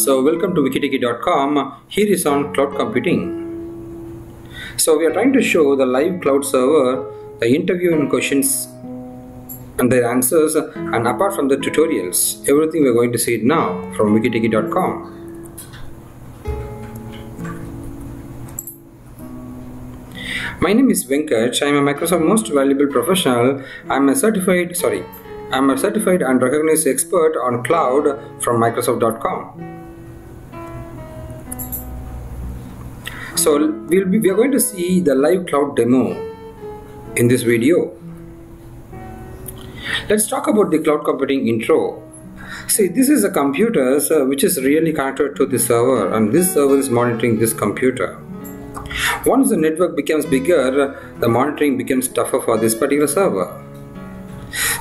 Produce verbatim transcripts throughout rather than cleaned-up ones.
So welcome to WikiTechy dot com. Here is on cloud computing. So we are trying to show the live cloud server, the interview and questions and their answers, and apart from the tutorials, everything we are going to see it now from WikiTechy dot com. My name is Venkach. I am a Microsoft Most Valuable Professional. I am a certified, sorry, I am a certified and recognized expert on cloud from Microsoft dot com. So we'll be, we are going to see the live cloud demo in this video. Let's talk about the cloud computing intro. See, this is a computer uh, which is really connected to the server, and this server is monitoring this computer. Once the network becomes bigger, the monitoring becomes tougher for this particular server.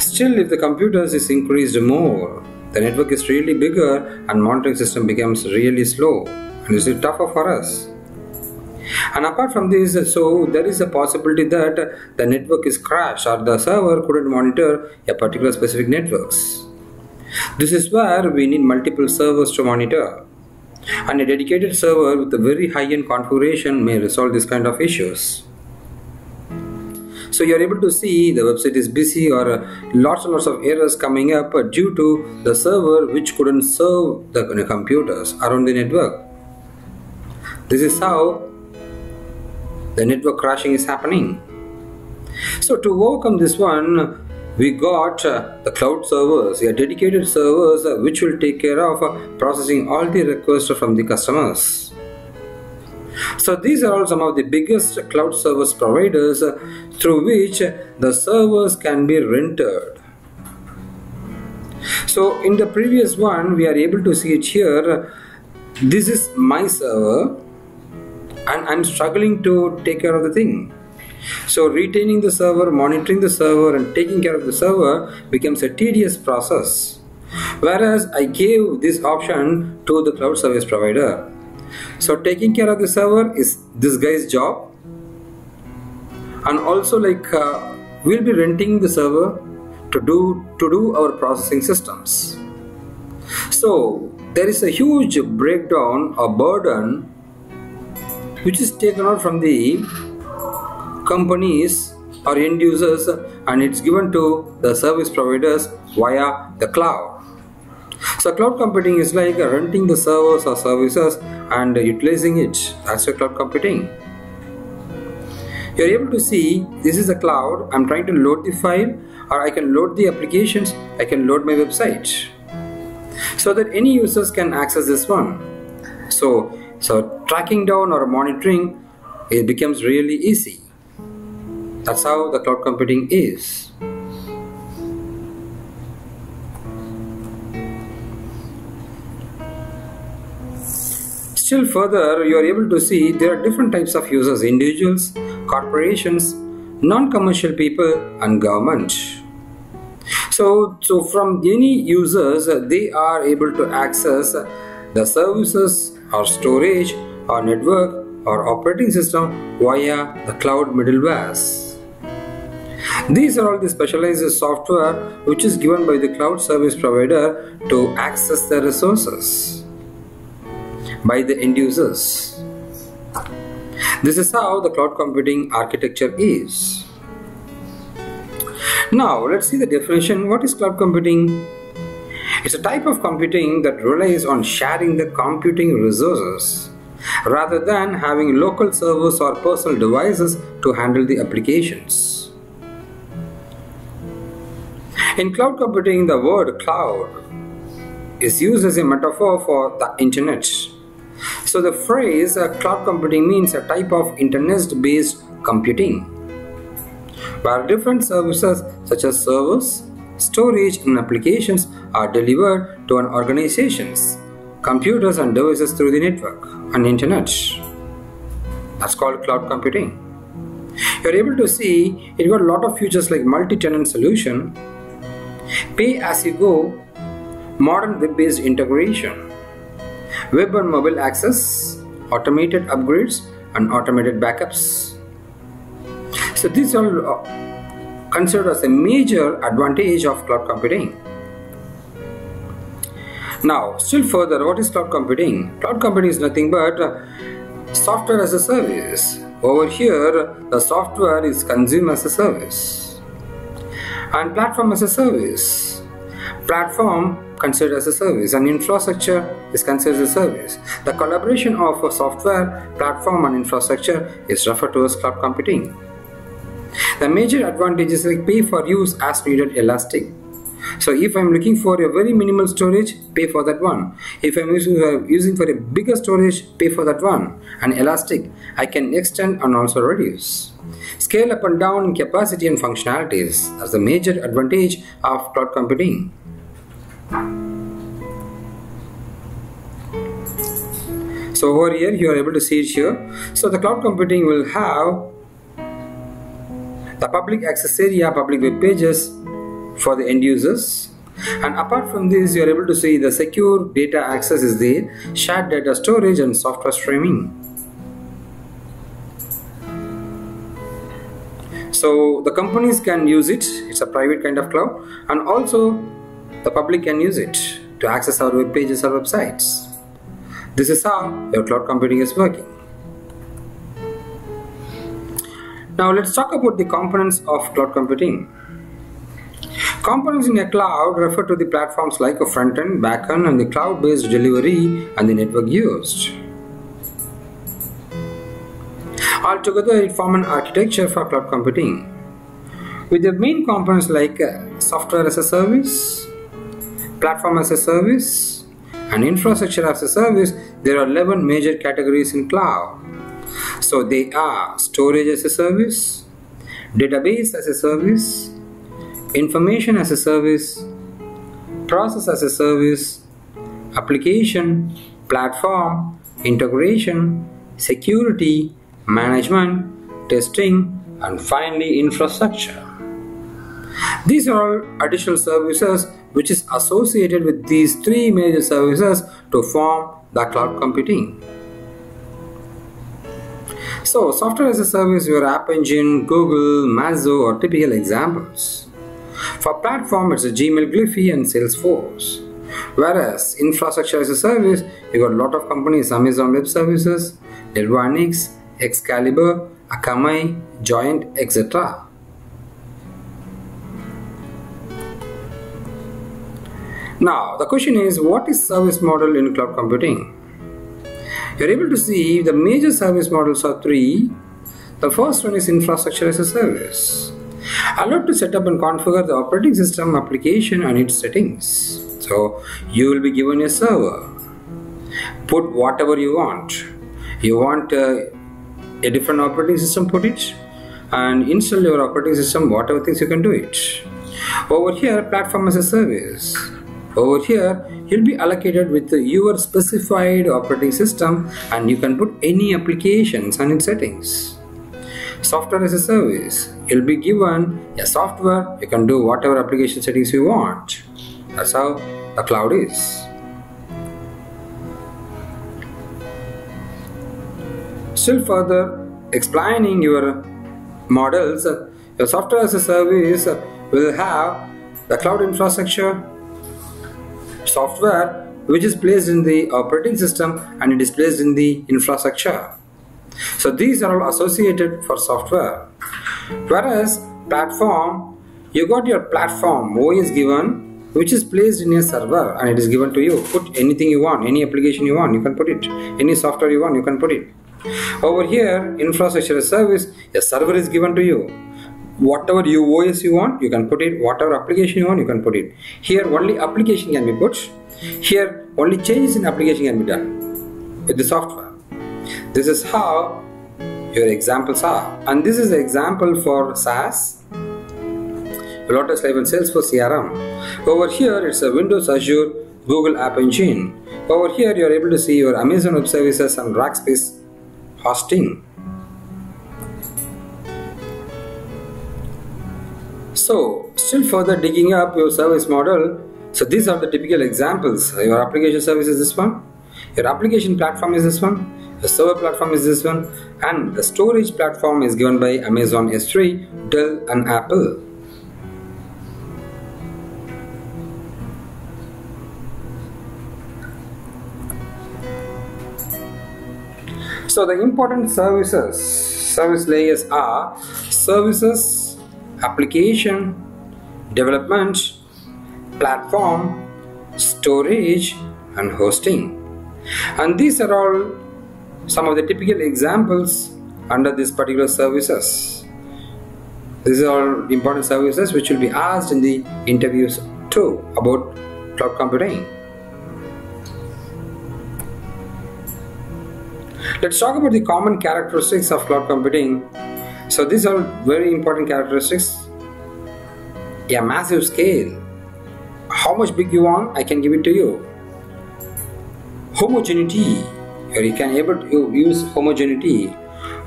Still, if the computers is increased more, the network is really bigger and monitoring system becomes really slow, and it's tougher for us. And apart from this, so there is a possibility that the network is crashed or the server couldn't monitor a particular specific networks. This is where we need multiple servers to monitor. And a dedicated server with a very high-end configuration may resolve this kind of issues. So you are able to see the website is busy or lots and lots of errors coming up due to the server which couldn't serve the computers around the network. This is how the network crashing is happening. So to overcome this one, we got the cloud servers, a dedicated servers which will take care of processing all the requests from the customers. So these are all some of the biggest cloud service providers through which the servers can be rented. So in the previous one, we are able to see it here. This is my server and I'm struggling to take care of the thing. So retaining the server, monitoring the server and taking care of the server becomes a tedious process. Whereas I gave this option to the cloud service provider. So taking care of the server is this guy's job, and also like uh, we'll be renting the server to do, to do our processing systems. So there is a huge breakdown or burden which is taken out from the companies or end users, and it's given to the service providers via the cloud. So cloud computing is like renting the servers or services and utilizing it as a cloud computing. You're able to see this is a cloud. I'm trying to load the file, or I can load the applications, I can load my website, so that any users can access this one. So, so tracking down or monitoring, it becomes really easy. That's how the cloud computing is. Still further, you are able to see there are different types of users: individuals, corporations, non-commercial people and government. So, so from any users, they are able to access the services or storage or network or operating system via the cloud middlewares. These are all the specialized software which is given by the cloud service provider to access the resources by the end users. This is how the cloud computing architecture is. Now let's see the definition. What is cloud computing? It's a type of computing that relies on sharing the computing resources rather than having local servers or personal devices to handle the applications. In cloud computing, the word cloud is used as a metaphor for the internet. So the phrase uh, cloud computing means a type of internet-based computing where different services such as servers, storage and applications are delivered to an organization's computers and devices through the network and internet. That's called cloud computing. You're able to see it got a lot of features like multi-tenant solution, pay-as-you-go, modern web-based integration, web and mobile access, automated upgrades and automated backups. So these are considered as a major advantage of cloud computing. Now, still further, what is cloud computing? Cloud computing is nothing but software as a service. Over here, the software is consumed as a service. And platform as a service. Platform considered as a service, and infrastructure is considered as a service. The collaboration of a software, platform and infrastructure is referred to as cloud computing. The major advantages like pay for use as needed elastic. So if I'm looking for a very minimal storage, pay for that one. If I'm using for a bigger storage, pay for that one. And elastic, I can extend and also reduce. Scale up and down in capacity and functionalities. That's the major advantage of cloud computing. So over here, you are able to see it here. So the cloud computing will have the public access area, public web pages, for the end users, and apart from this you are able to see the secure data access is there, shared data storage and software streaming. So the companies can use it, it's a private kind of cloud, and also the public can use it to access our web pages or websites. This is how your cloud computing is working. Now let's talk about the components of cloud computing. Components in a cloud refer to the platforms like a front-end, back-end and the cloud-based delivery and the network used. Altogether, it forms an architecture for cloud computing with the main components like software as a service, platform as a service and infrastructure as a service. There are eleven major categories in cloud. So they are storage as a service, database as a service, information as a service, process as a service, application, platform, integration, security, management, testing, and finally infrastructure. These are all additional services which is associated with these three major services to form the cloud computing. So software as a service, your App Engine, Google, Amazon are typical examples. For platform, it's a Gmail, Gliffy and Salesforce. Whereas infrastructure as a service, you got a lot of companies, Amazon Web Services, Dell, Excalibur, Akamai, Joint, et cetera. Now the question is, what is service model in cloud computing? You're able to see the major service models are three. The first one is infrastructure as a service. Allowed to set up and configure the operating system, application and its settings. So you will be given a server, put whatever you want. You want uh, a different operating system, put it and install your operating system, whatever things you can do it. Over here platform as a service, over here you'll be allocated with your specified operating system and you can put any applications and its settings. Software as a service, you'll be given a software, you can do whatever application settings you want. That's how the cloud is. Still further explaining your models, your software as a service will have the cloud infrastructure software which is placed in the operating system and it is placed in the infrastructure. So these are all associated for software. Whereas platform, you got your platform O S given which is placed in a server and it is given to you. Put anything you want, any application you want, you can put it. Any software you want, you can put it. Over here, infrastructure as a service, a server is given to you. Whatever you O S you want, you can put it. Whatever application you want, you can put it. Here only application can be put. Here only changes in application can be done with the software. This is how your examples are, and this is an example for SaaS, Lotus Live and Salesforce C R M. Over here it's a Windows Azure, Google App Engine. Over here you are able to see your Amazon Web Services and Rackspace hosting. So still further digging up your service model, so these are the typical examples. Your application service is this one, your application platform is this one, the server platform is this one, and the storage platform is given by Amazon S three, Dell and Apple. So the important services, service layers are services, application, development, platform, storage and hosting. And these are all some of the typical examples under these particular services. These are all important services which will be asked in the interviews too about cloud computing. Let's talk about the common characteristics of cloud computing. So these are very important characteristics. Yeah, massive scale. How much big you want, I can give it to you. Homogeneity. You can able to use homogeneity.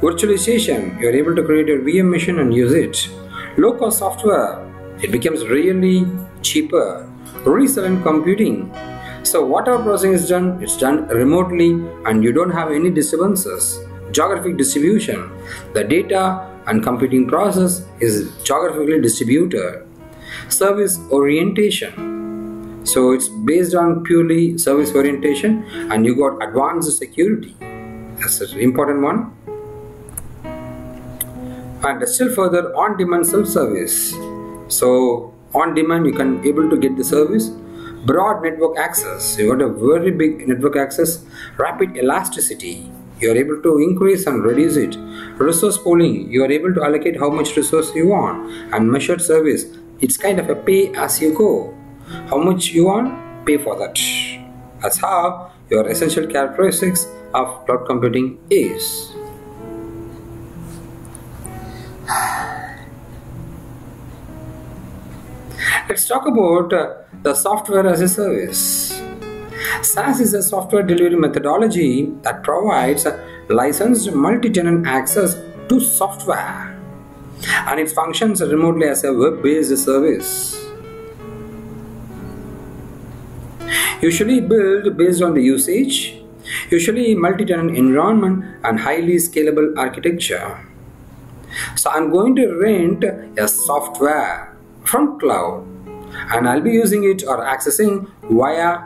Virtualization, you are able to create a V M machine and use it. Low cost software, it becomes really cheaper. Resilient computing. So whatever processing is done, it's done remotely and you don't have any disturbances. Geographic distribution, the data and computing process is geographically distributed. Service orientation, so it's based on purely service orientation and you got advanced security. That's an important one. And still further, on-demand self-service. So on-demand you can able to get the service. Broad network access, you got a very big network access. Rapid elasticity, you are able to increase and reduce it. Resource pooling, you are able to allocate how much resource you want. And measured service, it's kind of a pay as you go. How much you want, pay for that. That's how your essential characteristics of cloud computing is. Let's talk about uh, the software as a service. SaaS is a software delivery methodology that provides uh, licensed multi-tenant access to software, and it functions remotely as a web-based service. Usually built based on the usage, usually multi-tenant environment and highly scalable architecture. So I'm going to rent a software from cloud and I'll be using it or accessing via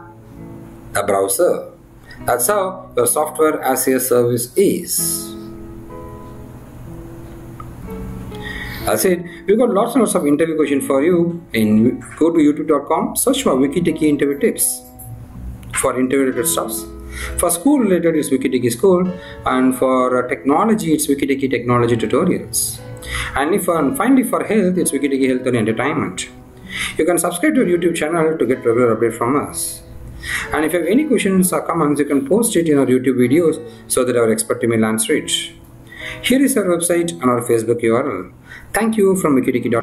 the browser. That's how your software as a service is. That's it. We've got lots and lots of interview questions for you. In go to youtube dot com, search for WikiTechy interview tips for interview related stuffs. For school related, it's WikiTechy School, and for technology, it's WikiTechy Technology Tutorials. And if and finally for health, it's WikiTechy Health and Entertainment. You can subscribe to our YouTube channel to get regular updates from us. And if you have any questions or comments, you can post it in our YouTube videos so that our expert team will answer it. Here is our website and our Facebook U R L. Thank you from WikiTechy dot com.